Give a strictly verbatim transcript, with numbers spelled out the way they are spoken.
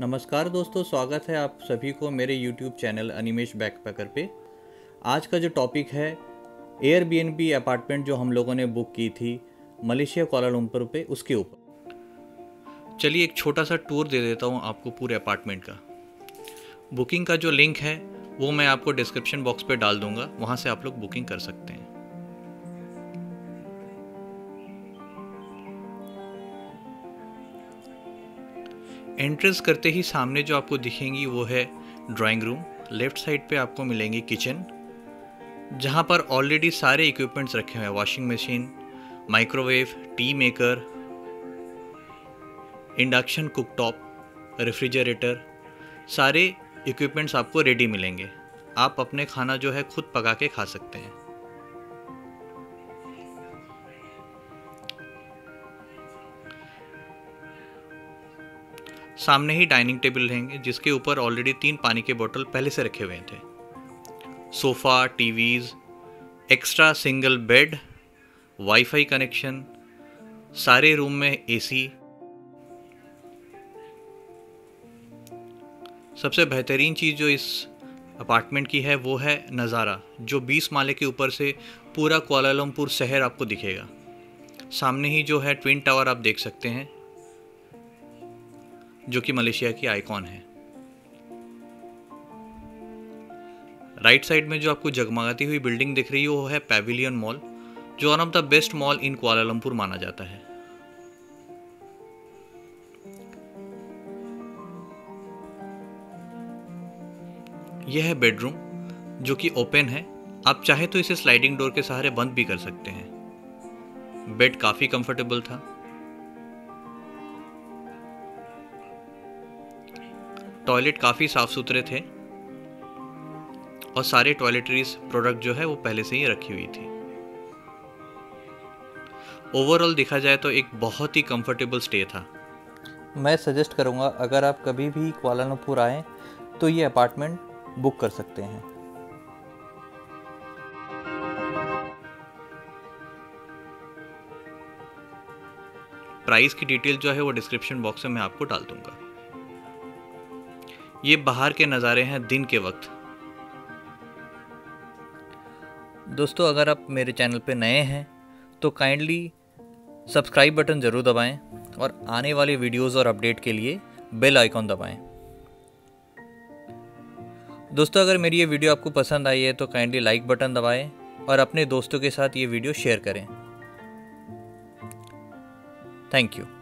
नमस्कार दोस्तों, स्वागत है आप सभी को मेरे यूट्यूब चैनल अनिमेश बैकपैकर पे। आज का जो टॉपिक है एयरबीएनबी अपार्टमेंट जो हम लोगों ने बुक की थी मलेशिया कुआला लंपुर पे, उसके ऊपर। चलिए एक छोटा सा टूर दे देता हूँ आपको पूरे अपार्टमेंट का। बुकिंग का जो लिंक है वो मैं आपको डिस्क्रिप्शन बॉक्स पे डाल दूँगा, वहाँ से आप लोग बुकिंग कर सकते हैं। एंट्रेंस करते ही सामने जो आपको दिखेंगी वो है ड्राइंग रूम। लेफ़्ट साइड पे आपको मिलेंगी किचन, जहाँ पर ऑलरेडी सारे इक्विपमेंट्स रखे हुए हैं। Washing machine, microwave, tea maker, induction cooktop, refrigerator, सारे इक्विपमेंट्स आपको रेडी मिलेंगे। आप अपने खाना जो है खुद पका के खा सकते हैं। सामने ही डाइनिंग टेबल रहेंगे जिसके ऊपर ऑलरेडी तीन पानी के बोतल पहले से रखे हुए थे। Sofa, TVs, extra single bed, wifi connection, सारे रूम में एसी। सबसे बेहतरीन चीज़ जो इस अपार्टमेंट की है वो है नज़ारा, जो बीस माले के ऊपर से पूरा कुआला लंपुर शहर आपको दिखेगा। सामने ही जो है ट्विन टावर आप देख सकते हैं, जो कि मलेशिया की आइकॉन है। राइट साइड में जो आपको जगमगाती हुई बिल्डिंग दिख रही है वो है पैविलियन मॉल, जो one of the best mall in Kuala Lumpur माना जाता है। यह है बेडरूम जो कि ओपन है। आप चाहे तो इसे स्लाइडिंग डोर के सहारे बंद भी कर सकते हैं। बेड काफी कंफर्टेबल था। टॉयलेट काफ़ी साफ़ सुथरे थे और सारे टॉयलेटरीज प्रोडक्ट जो है वो पहले से ही रखी हुई थी। ओवरऑल देखा जाए तो एक बहुत ही कंफर्टेबल स्टे था। मैं सजेस्ट करूंगा अगर आप कभी भी कुआला लंपुर आएँ तो ये अपार्टमेंट बुक कर सकते हैं। प्राइस की डिटेल जो है वो डिस्क्रिप्शन बॉक्स में मैं आपको डाल दूंगा। ये बाहर के नज़ारे हैं दिन के वक्त। दोस्तों, अगर आप मेरे चैनल पे नए हैं तो काइंडली सब्सक्राइब बटन ज़रूर दबाएं और आने वाले वीडियोस और अपडेट के लिए बेल आइकॉन दबाएं। दोस्तों, अगर मेरी ये वीडियो आपको पसंद आई है तो काइंडली लाइक बटन दबाएं और अपने दोस्तों के साथ ये वीडियो शेयर करें। Thank you.